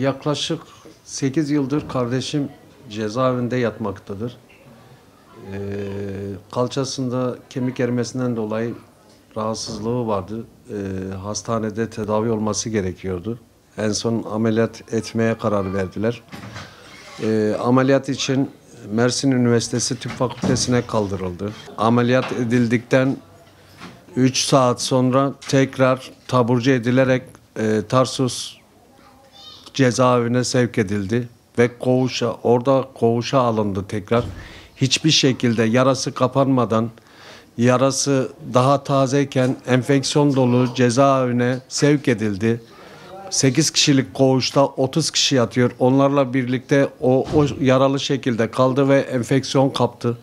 Yaklaşık 8 yıldır kardeşim cezaevinde yatmaktadır. Kalçasında kemik erimesinden dolayı rahatsızlığı vardı. Hastanede tedavi olması gerekiyordu. En son ameliyat etmeye karar verdiler. Ameliyat için Mersin Üniversitesi Tıp Fakültesi'ne kaldırıldı. Ameliyat edildikten 3 saat sonra tekrar taburcu edilerek Tarsus cezaevine sevk edildi ve orada koğuşa alındı tekrar. Hiçbir şekilde yarası kapanmadan, yarası daha tazeyken enfeksiyon dolu cezaevine sevk edildi. 8 kişilik koğuşta 30 kişi yatıyor. Onlarla birlikte o yaralı şekilde kaldı ve enfeksiyon kaptı.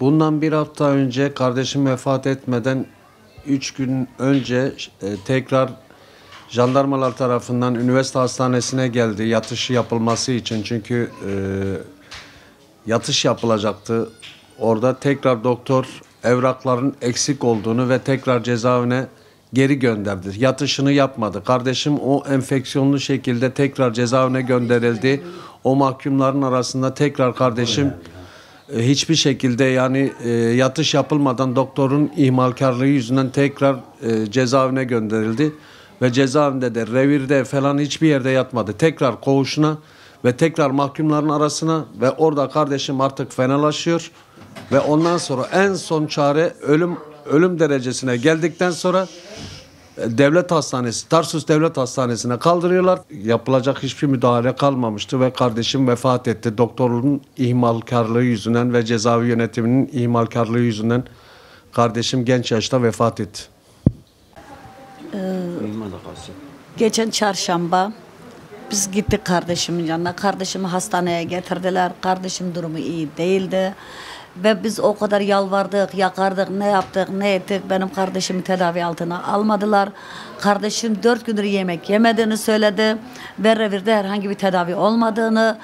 Bundan bir hafta önce kardeşim vefat etmeden 3 gün önce tekrar jandarmalar tarafından üniversite hastanesine geldi yatışı yapılması için. Çünkü yatış yapılacaktı. Orada tekrar doktor evrakların eksik olduğunu ve tekrar cezaevine geri gönderdi. Yatışını yapmadı. Kardeşim o enfeksiyonlu şekilde tekrar cezaevine gönderildi. O mahkumların arasında tekrar kardeşim hiçbir şekilde yatış yapılmadan doktorun ihmalkarlığı yüzünden tekrar cezaevine gönderildi. Ve cezaevinde de revirde falan hiçbir yerde yatmadı. Tekrar koğuşuna ve tekrar mahkumların arasına ve orada kardeşim artık fenalaşıyor. Ve ondan sonra en son çare ölüm derecesine geldikten sonra devlet hastanesi, Tarsus Devlet Hastanesi'ne kaldırıyorlar. Yapılacak hiçbir müdahale kalmamıştı ve kardeşim vefat etti. Doktorun ihmalkarlığı yüzünden ve cezaevi yönetiminin ihmalkarlığı yüzünden kardeşim genç yaşta vefat etti. Geçen çarşamba biz gittik kardeşimin yanına. Kardeşimi hastaneye getirdiler. Kardeşim durumu iyi değildi. Ve biz o kadar yalvardık, yakardık, ne yaptık, ne ettik. Benim kardeşimi tedavi altına almadılar. Kardeşim 4 gündür yemek yemediğini söyledi. Ve revirde herhangi bir tedavi olmadığını,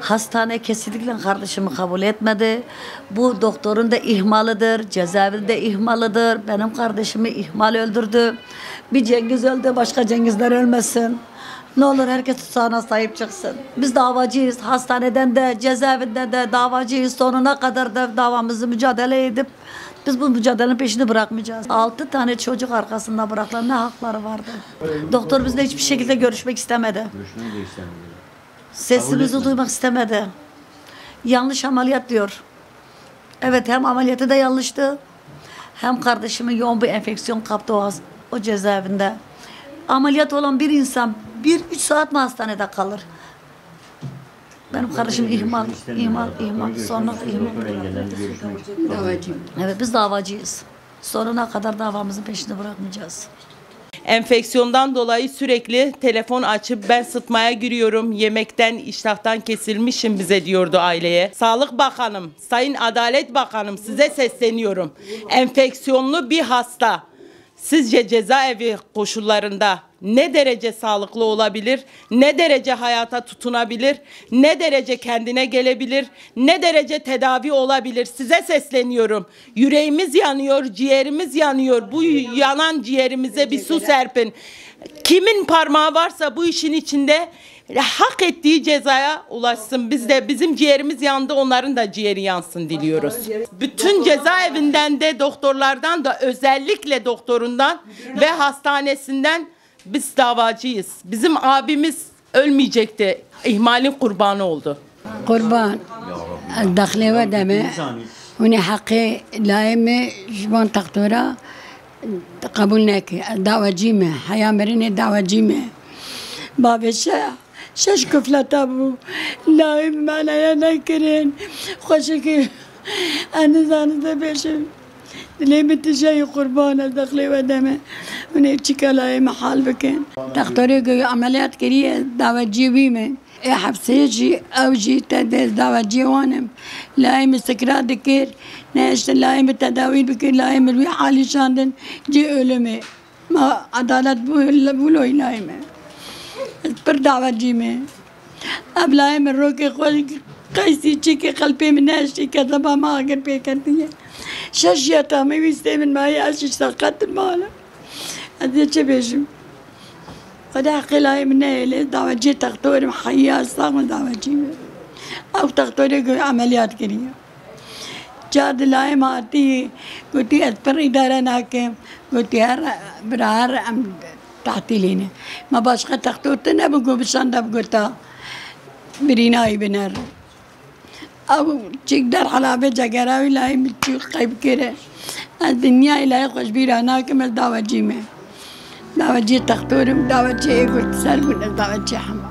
hastane kesinlikle kardeşimi kabul etmedi. Bu doktorun da ihmalıdır, cezaevinde ihmalıdır. Benim kardeşimi ihmal öldürdü. Bir Cengiz öldü, başka Cengizler ölmesin. Ne olur herkes tutsağına sahip çıksın. Biz davacıyız. Hastaneden de, cezaevinden de davacıyız. Sonuna kadar da davamızı mücadele edip biz bu mücadelenin peşini bırakmayacağız. 6 tane çocuk arkasında bırakılan ne hakları vardı. Doktor bizle hiçbir şekilde görüşmek istemedi. Görüşmeyi de istemedi. Sesimizi duymak istemedi. Yanlış ameliyat diyor. Evet, hem ameliyatı da yanlıştı. Hem kardeşimin yoğun bir enfeksiyon kaptı o cezaevinde. Ameliyat olan bir insan 1-3 saat mi hastanede kalır? Benim kardeşim ihmal. Sonuna ihmal. Evet, biz davacıyız. Sonuna kadar davamızın peşini bırakmayacağız. Enfeksiyondan dolayı sürekli telefon açıp ben sıtmaya giriyorum, yemekten, iştahtan kesilmişim bize diyordu aileye. Sağlık Bakanım, Sayın Adalet Bakanım, size sesleniyorum. Enfeksiyonlu bir hasta sizce cezaevi koşullarında ne derece sağlıklı olabilir, ne derece hayata tutunabilir, ne derece kendine gelebilir, ne derece tedavi olabilir? Size sesleniyorum. Yüreğimiz yanıyor, ciğerimiz yanıyor. Bu yanan ciğerimize bir su serpin. Kimin parmağı varsa bu işin içinde hak ettiği cezaya ulaşsın. Biz de bizim ciğerimiz yandı, onların da ciğeri yansın diliyoruz. Bütün cezaevinden de doktorlardan da özellikle doktorundan ve hastanesinden biz davacıyız. Bizim abimiz ölmeyecekti. İhmalin kurbanı oldu. Kurban. Dâhli ve deme. Onun hakkı layımı jban taktora kabul neki. Davacıyım. Hayamrine davacıyım. Babişe. Şeş küflata bu. Layım bana yanakirin. Hoşu ki anızanıza beşim. Dilemi tişeyi kurbana dâhli ve deme. उन्हें चिकलाए महल बकें डॉक्टरों के अमलियात के लिए दावजी भी में ए हफ्ते जी अब जी तदेस दावजी वानम लाए मिस्करा दिकेर नेश लाए में तदावी बकेर लाए में भी हाली शांदन जी उल्ल में मां अदालत बुलो ही लाए में पर दावजी में अब लाए में रोके कोई कैसी चीज़ के कल्पे में नेश के दबा मां आगे पे करती है शशियता में विस्ते में माया शिष्ट فداخلها من اللي دعوة تختور محيا صام دعوة أو تختور عمليات كريه جاد لايم آتی گویی اتفاق اداره نکم گویی هر برار تعطیلی نه ما باش که تختوت نبگو بسند بگویی برینای بنر او چیک در حلابه جگرایی لایم چیک خیب کره از دنیای لای خوش بیرانه که مل داوچی مه داوچی تختورم داوچی گویی سر بودن داوچی هم